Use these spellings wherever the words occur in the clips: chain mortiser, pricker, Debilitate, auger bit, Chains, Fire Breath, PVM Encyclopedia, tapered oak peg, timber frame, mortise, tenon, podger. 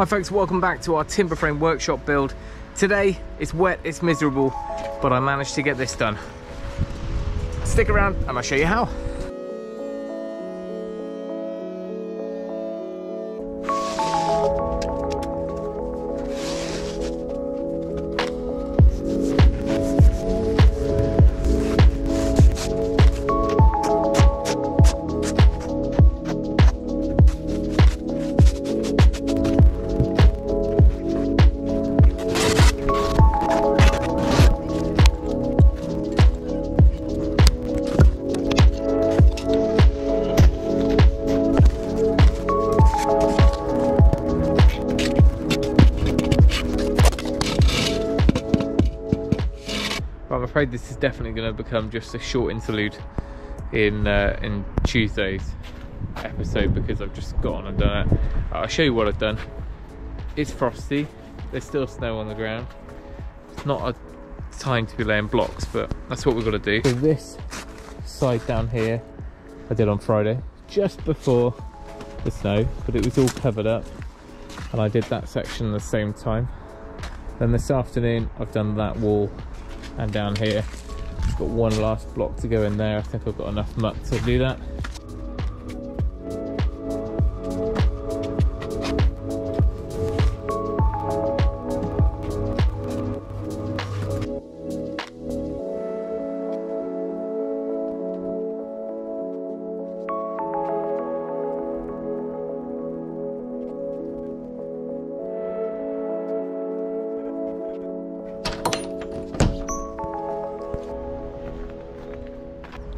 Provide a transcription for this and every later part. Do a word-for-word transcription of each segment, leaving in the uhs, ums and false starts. Hi folks, welcome back to our timber frame workshop build. Today it's wet, it's miserable, but I managed to get this done. Stick around and I'll show you how. I'm afraid this is definitely going to become just a short interlude in uh, in Tuesday's episode because I've just got on and done it. I'll show you what I've done. It's frosty. There's still snow on the ground. It's not a time to be laying blocks, but that's what we've got to do. So this side down here, I did on Friday, just before the snow, but it was all covered up. And I did that section at the same time. Then this afternoon, I've done that wall. And down here, I've got one last block to go in there. I think I've got enough muck to do that.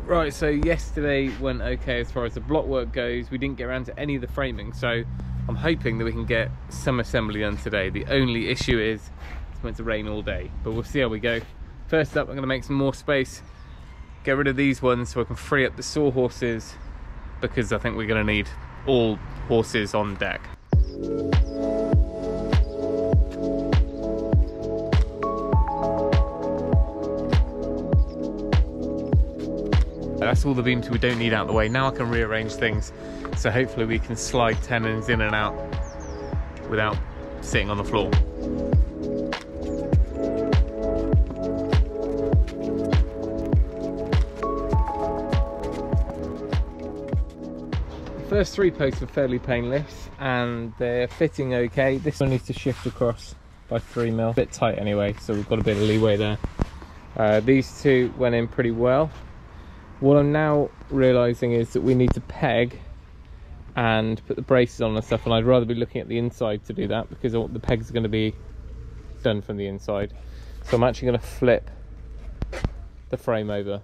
Right, so yesterday went okay as far as the block work goes. We didn't get around to any of the framing, so I'm hoping that we can get some assembly done today. The only issue is it's meant to rain all day, but we'll see how we go. First up, I'm going to make some more space, get rid of these ones so I can free up the sawhorses, because I think we're going to need all horses on deck. That's all the beams we don't need out of the way. Now I can rearrange things, so hopefully we can slide tenons in and out without sitting on the floor. The first three posts were fairly painless and they're fitting okay. This one needs to shift across by three mil. A bit tight anyway, so we've got a bit of leeway there. Uh, these two went in pretty well. What I'm now realising is that we need to peg and put the braces on and stuff, and I'd rather be looking at the inside to do that because the pegs are going to be done from the inside. So I'm actually going to flip the frame over.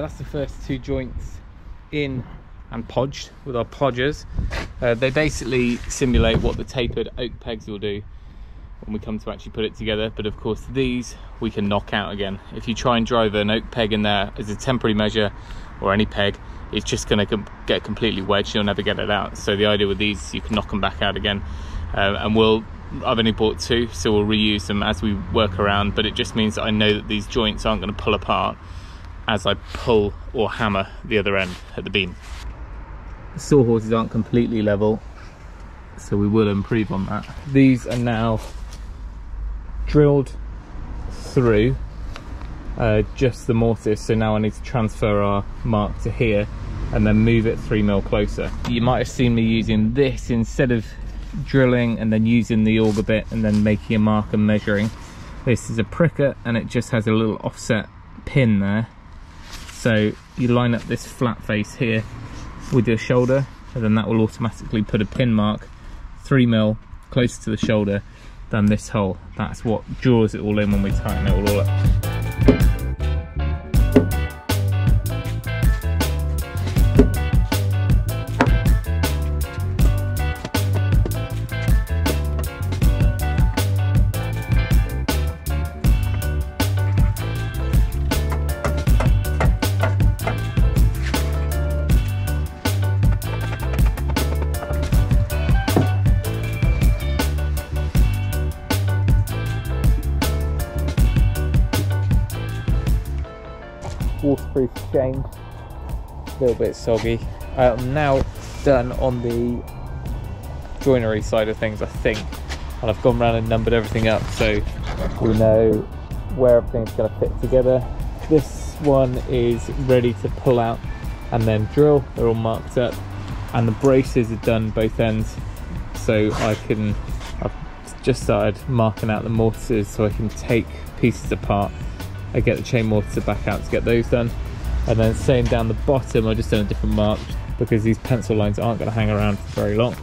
That's the first two joints in and podged with our podgers. Uh, they basically simulate what the tapered oak pegs will do when we come to actually put it together, but of course these we can knock out again. If you try and drive an oak peg in there as a temporary measure or any peg, it's just going to com get completely wedged. You'll never get it out. So the idea with these, you can knock them back out again, uh, and we'll I've only bought two, so we'll reuse them as we work around, but it just means that I know that these joints aren't going to pull apart as I pull or hammer the other end at the beam. The sawhorses aren't completely level, so we will improve on that. These are now drilled through uh, just the mortise. So now I need to transfer our mark to here and then move it three mil closer. You might have seen me using this instead of drilling and then using the auger bit and then making a mark and measuring. This is a pricker and it just has a little offset pin there. So you line up this flat face here with your shoulder, and then that will automatically put a pin mark three mil closer to the shoulder than this hole. That's what draws it all in when we tighten it all up. Waterproof chain, a little bit soggy. I'm now done on the joinery side of things, I think, and I've gone around and numbered everything up so we know where everything's going to fit together. This one is ready to pull out and then drill. They're all marked up and the braces are done both ends, so I can, I've just started marking out the mortises so I can take pieces apart. I get the chain mortiser back out to get those done, and then same down the bottom. I just done a different mark because these pencil lines aren't going to hang around for very long.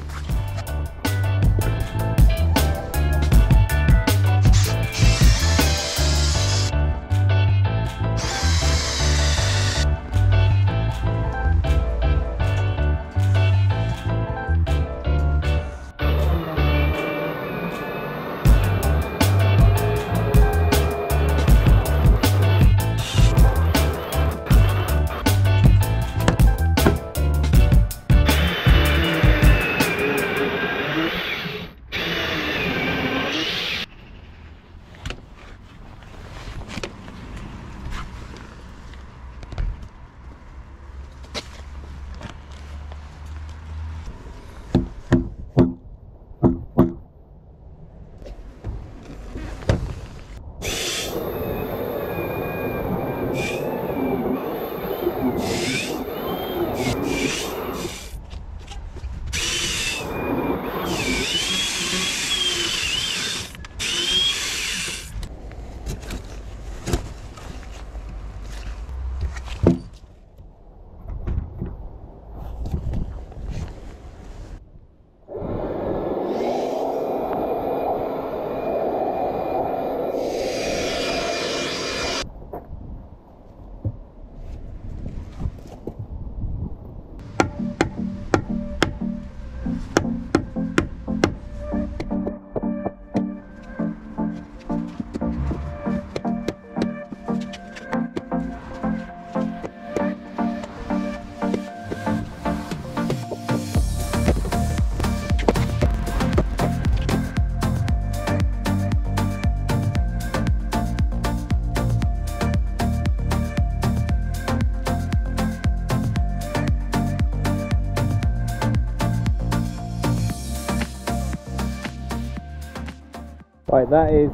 Right, that is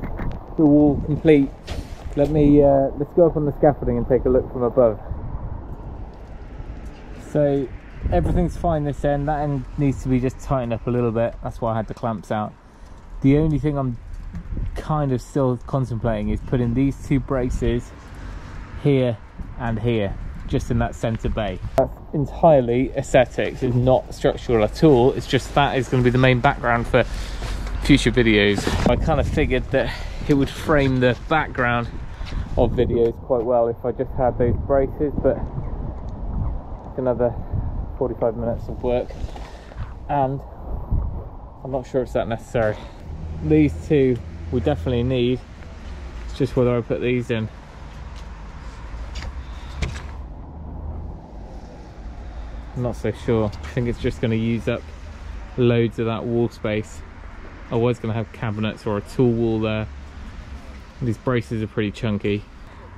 the wall complete. Let me uh, let's go up on the scaffolding and take a look from above. So everything's fine this end. That end needs to be just tightened up a little bit. That's why I had the clamps out. The only thing I'm kind of still contemplating is putting these two braces here and here, just in that centre bay. That's entirely aesthetics. It's not structural at all. It's just that is going to be the main background for future videos. I kind of figured that it would frame the background of videos quite well if I just had those braces, but it's another forty-five minutes of work and I'm not sure it's that necessary. These two we definitely need, it's just whether I put these in. I'm not so sure. I think it's just going to use up loads of that wall space. I was going to have cabinets or a tool wall there. These braces are pretty chunky.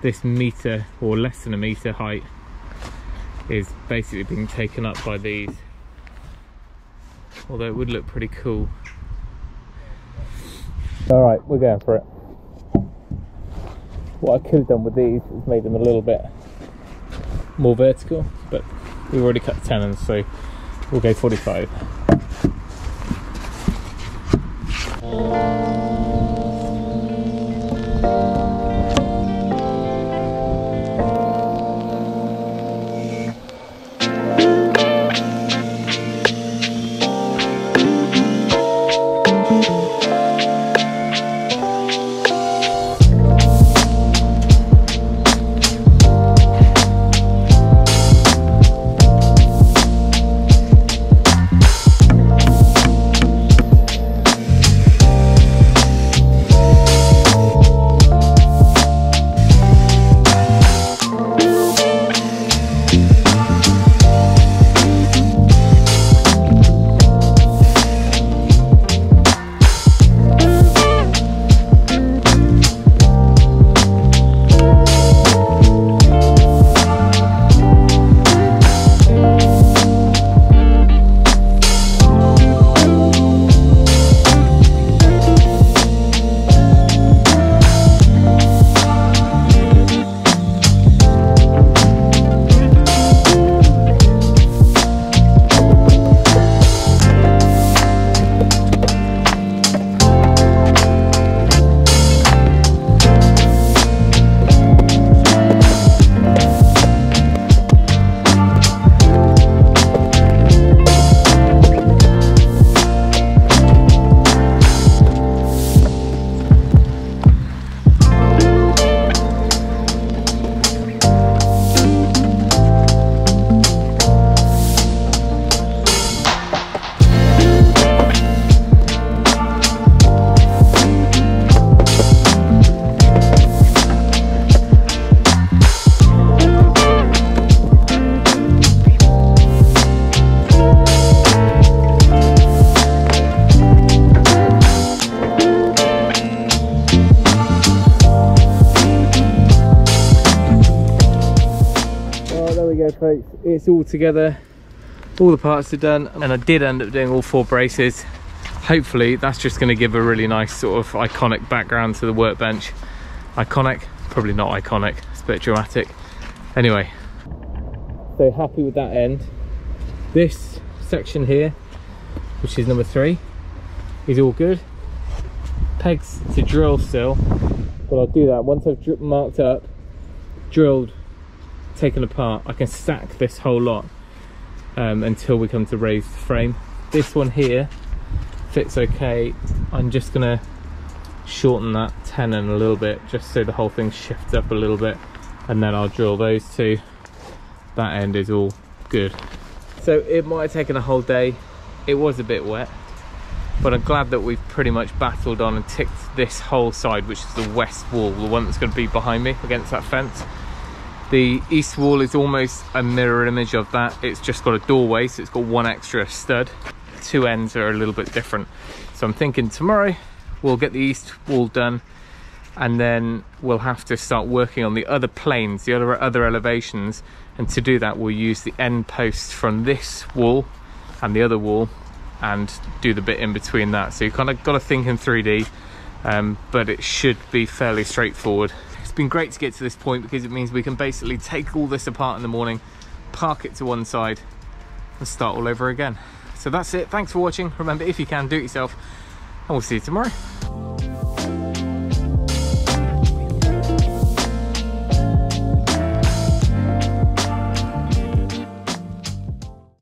This metre or less than a metre height is basically being taken up by these, although it would look pretty cool. Alright, we're going for it. What I could have done with these is made them a little bit more vertical, but we've already cut the tenons, so we'll go forty-five. Folks, it's all together, all the parts are done, and I did end up doing all four braces. Hopefully that's just going to give a really nice sort of iconic background to the workbench. Iconic, probably not iconic, it's a bit dramatic. Anyway, so happy with that end. This section here, which is number three, is all good. Pegs to drill still, but I'll do that once I've marked up, drilled, taken apart. I can stack this whole lot um, until we come to raised frame. This one here fits okay. I'm just gonna shorten that tenon a little bit just so the whole thing shifts up a little bit, and then I'll drill those two. That end is all good. So it might have taken a whole day. It was a bit wet, but I'm glad that we've pretty much battled on and ticked this whole side, which is the west wall, the one that's going to be behind me against that fence. The east wall is almost a mirror image of that. It's just got a doorway, so it's got one extra stud. The two ends are a little bit different. So I'm thinking tomorrow we'll get the east wall done, and then we'll have to start working on the other planes, the other, other elevations. And to do that, we'll use the end posts from this wall and the other wall and do the bit in between that. So you kind of got to think in three D, um, but it should be fairly straightforward. It's been great to get to this point because it means we can basically take all this apart in the morning, park it to one side, and start all over again. So that's it. Thanks for watching. Remember, if you can, do it yourself, and we'll see you tomorrow.